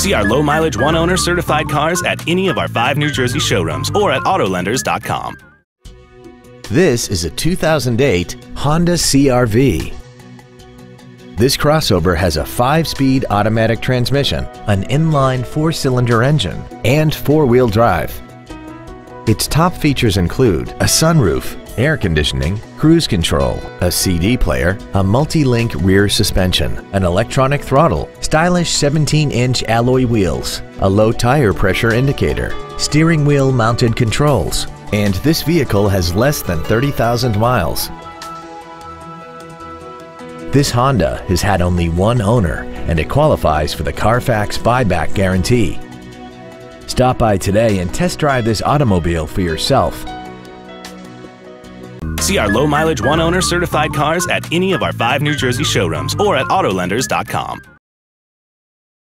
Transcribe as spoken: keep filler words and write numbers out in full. See our low-mileage, one-owner certified cars at any of our five New Jersey showrooms or at Autolenders dot com. This is a two thousand eight Honda C R V. This crossover has a five-speed automatic transmission, an inline four-cylinder engine, and four-wheel drive. Its top features include a sunroof, air conditioning, cruise control, a C D player, a multi-link rear suspension, an electronic throttle, stylish seventeen inch alloy wheels, a low tire pressure indicator, steering wheel mounted controls, and this vehicle has less than thirty thousand miles. This Honda has had only one owner, and it qualifies for the Carfax buyback guarantee. Stop by today and test drive this automobile for yourself. See our low-mileage, one-owner certified cars at any of our five New Jersey showrooms or at Autolenders dot com.